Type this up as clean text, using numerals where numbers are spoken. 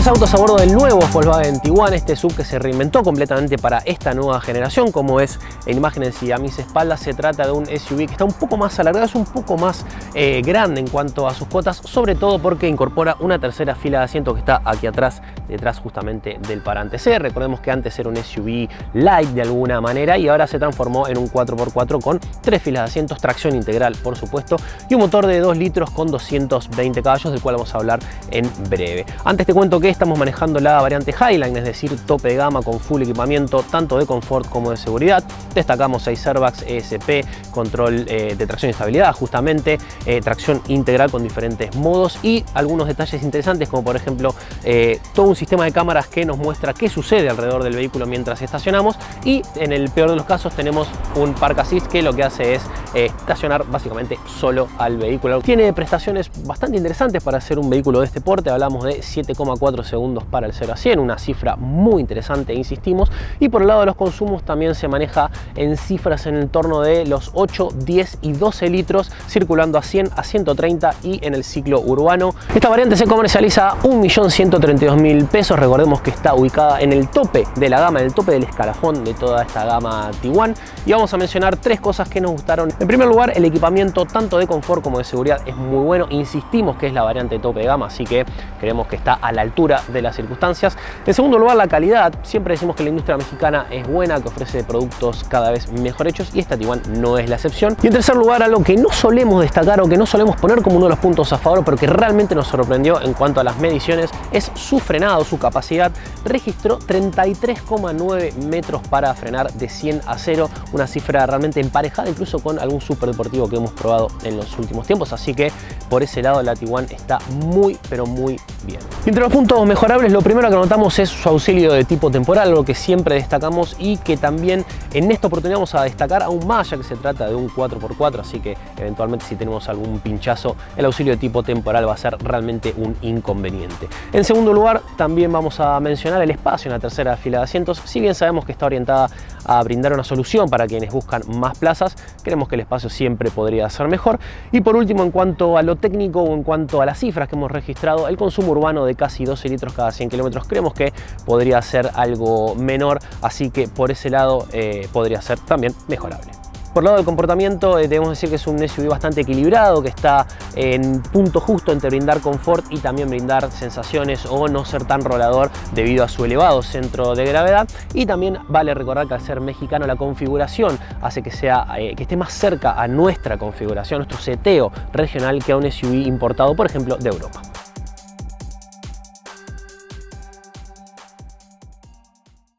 Tres autos a bordo del nuevo Volkswagen Tiguan, este SUV que se reinventó completamente para esta nueva generación, como es en imagen en sí. A mis espaldas se trata de un SUV que está un poco más alargado, es un poco más grande en cuanto a sus cotas, sobre todo porque incorpora una tercera fila de asientos que está aquí atrás, detrás justamente del parante. Recordemos que antes era un SUV light de alguna manera y ahora se transformó en un 4x4 con tres filas de asientos, tracción integral por supuesto, y un motor de 2 litros con 220 caballos, del cual vamos a hablar en breve. Antes te cuento que estamos manejando la variante Highline, es decir, tope de gama con full equipamiento tanto de confort como de seguridad. Destacamos 6 airbags ESP, control de tracción y estabilidad, justamente tracción integral con diferentes modos y algunos detalles interesantes, como por ejemplo todo un sistema de cámaras que nos muestra qué sucede alrededor del vehículo mientras estacionamos, y en el peor de los casos tenemos un Park Assist que lo que hace es estacionar básicamente solo al vehículo. Tiene prestaciones bastante interesantes para ser un vehículo de este porte, hablamos de 7,4 segundos para el 0 a 100, una cifra muy interesante, insistimos. Y por el lado de los consumos también se maneja en cifras en el torno de los 8, 10 y 12 litros, circulando a 100, a 130 y en el ciclo urbano. Esta variante se comercializa a 1.132.000 pesos, recordemos que está ubicada en el tope de la gama, en el tope del escalafón de toda esta gama Tiguan, y vamos a mencionar tres cosas que nos gustaron. En primer lugar, el equipamiento tanto de confort como de seguridad es muy bueno, insistimos que es la variante tope de gama, así que creemos que está a la altura de las circunstancias. En segundo lugar, la calidad. Siempre decimos que la industria mexicana es buena, que ofrece productos cada vez mejor hechos, y esta Tiguan no es la excepción. Y en tercer lugar, algo que no solemos destacar o que no solemos poner como uno de los puntos a favor, pero que realmente nos sorprendió en cuanto a las mediciones, es su frenado, su capacidad. Registró 33,9 metros para frenar de 100 a 0, una cifra realmente emparejada incluso con algún superdeportivo que hemos probado en los últimos tiempos, así que por ese lado la Tiguan está muy pero muy bien. Entre los puntos mejorables, lo primero que notamos es su auxilio de tipo temporal, lo que siempre destacamos y que también en esta oportunidad vamos a destacar aún más, ya que se trata de un 4x4, así que eventualmente si tenemos algún pinchazo, el auxilio de tipo temporal va a ser realmente un inconveniente. En segundo lugar, también vamos a mencionar el espacio en la tercera fila de asientos. Si bien sabemos que está orientada a brindar una solución para quienes buscan más plazas, creemos que el espacio siempre podría ser mejor. Y por último, en cuanto a lo técnico o en cuanto a las cifras que hemos registrado, el consumo urbano de casi 12 litros cada 100 kilómetros creemos que podría ser algo menor, así que por ese lado podría ser también mejorable. Por el lado del comportamiento, debemos decir que es un SUV bastante equilibrado, que está en punto justo entre brindar confort y también brindar sensaciones o no ser tan rolador debido a su elevado centro de gravedad. Y también vale recordar que al ser mexicano la configuración hace que esté más cerca a nuestra configuración, nuestro seteo regional, que a un SUV importado, por ejemplo, de Europa.